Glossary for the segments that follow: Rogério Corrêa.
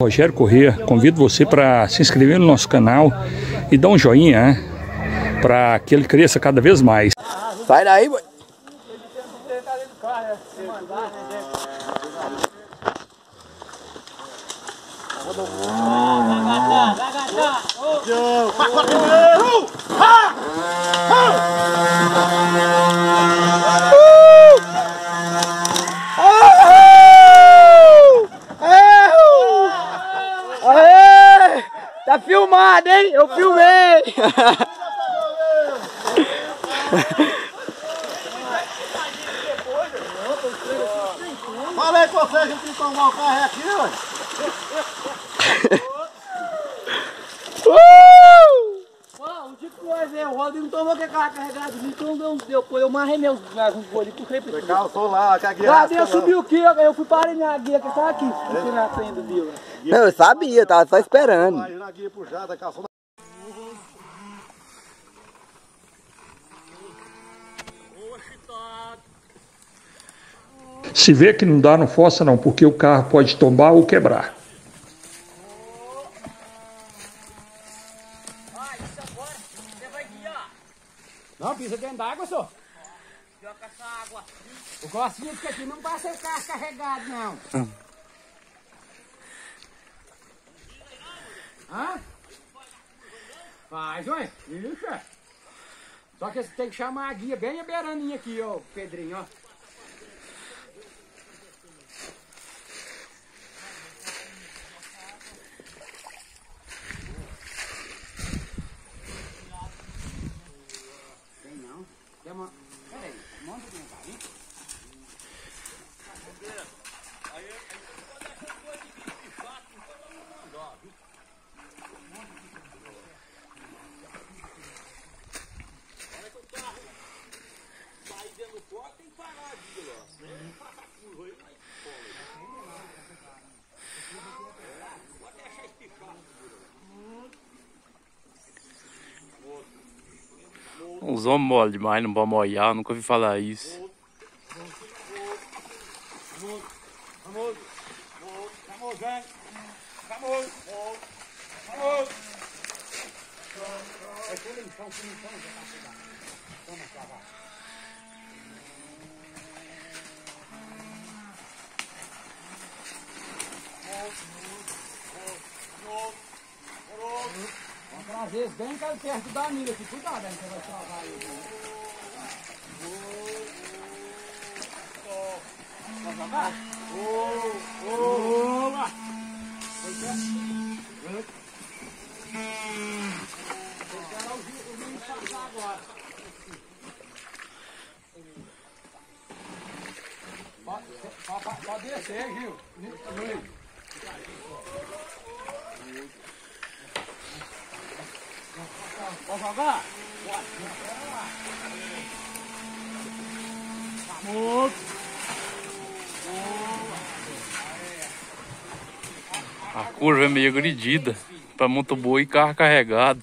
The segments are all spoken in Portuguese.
Rogério Corrêa, convido você para se inscrever no nosso canal e dar um joinha, né? Para que ele cresça cada vez mais. Sai daí, boy. Tá filmado, hein? Eu filmei! Falei com vocês que eu tenho que tomar o carro aqui, ué! Mano, de coisa, hein? O Rodrigo não tomou que carro carregado, então não deu coisa. Eu marrei meus bolinhos, puxei pra cá. Eu lá, que a guia. Lá dentro subiu o que? Eu fui parar na guia, que tava aqui, porque na senha do Vila. Não, eu sabia, tava só esperando. Na guia puxada, calçou. Se vê que não dá, não força não, porque o carro pode tombar ou quebrar. Ah, isso agora, você vai guiar. Não, pisa dentro d'água, senhor. Joga essa água. Eu gosto disso aqui, não passa o carro carregado, não. Hã? Faz, ué. Isso, é. Só que você tem que chamar a guia bem a beiraninha aqui, ó, Pedrinho, ó. Os homens mole demais, não vão molhar, nunca ouvi falar isso. Às vezes bem perto da milha aqui, cuidado, você vai salvar ele. Vai salvar? Olá! Tem que dar o vinho salvar agora. Pode descer, Gil. Pode jogar? Pode. Vamos. A curva é meio agredida para muito boa e carro carregado.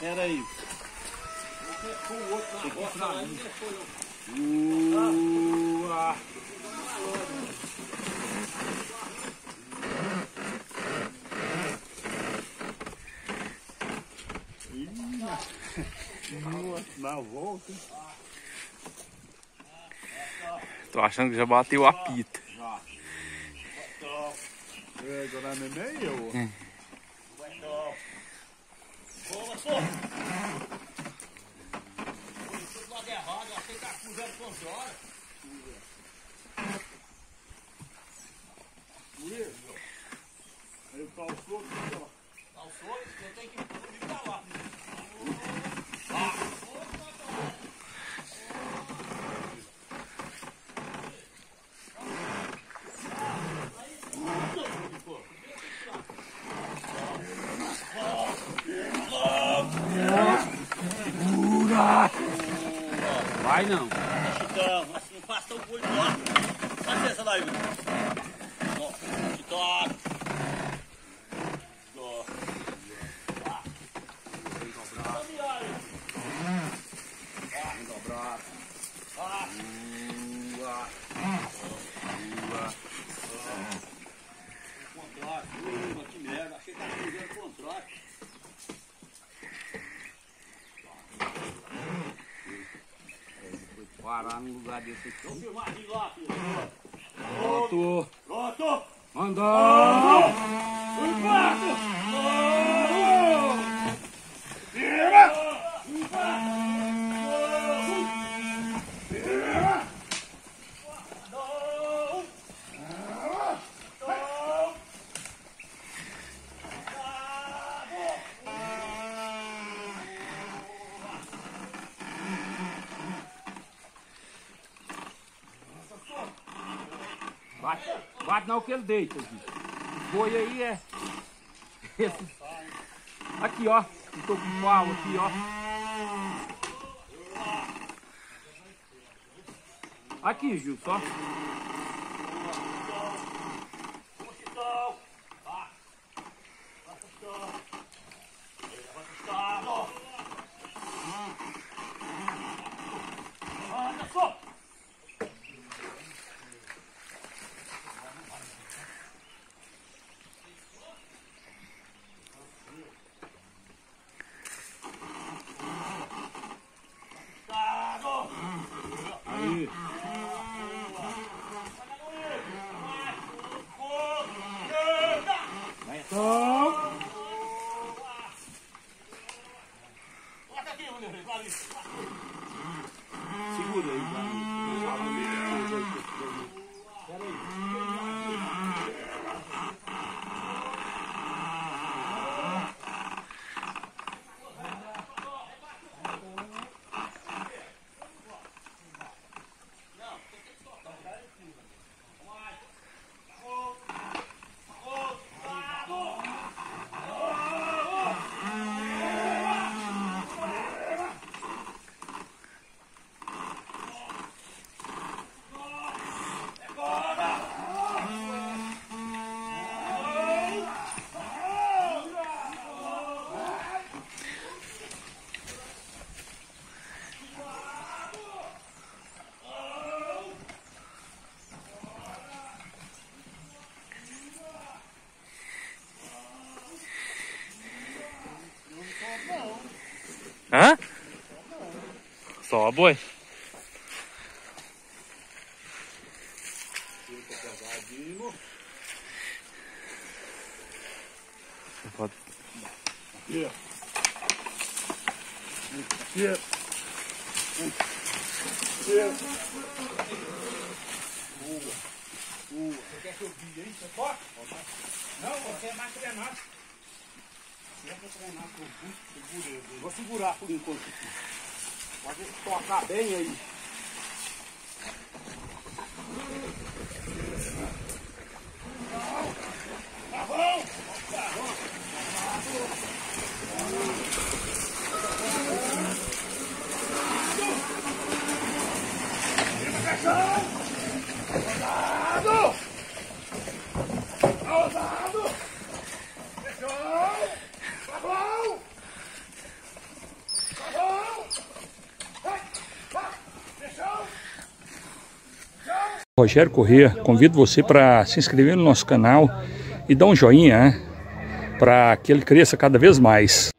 Pera aí. Tô achando que já bateu a pita. Vai não. Chitão, assim, passa o boi do lado. Faz essa daí, Bruno. Chitão. Chitão. Tá. Vem dobrar. Vem dobrar. Tá. Ua. Ua. Contrato. Ua, que merda. Achei que tava fazendo contrato. Parar no lugar desse aqui. Vamos filmar de lá, filho. Pronto. Pronto. Andou. Um quarto. Vira. Um quarto. Vira. Andou. Andou. Bate não que ele deita, gente. O boi aí é... Esse... Aqui, ó. Eu tô com pau aqui, ó. Aqui, Gil, só. Hã? Só, boi. Você quer que eu vi, hein? Você pode? Não, você é mais treinado. Vou segurar por enquanto aqui. Pode tocar bem aí. Tá bom? Tá bom? Rogério Corrêa, convido você para se inscrever no nosso canal e dar um joinha, né? Para que ele cresça cada vez mais.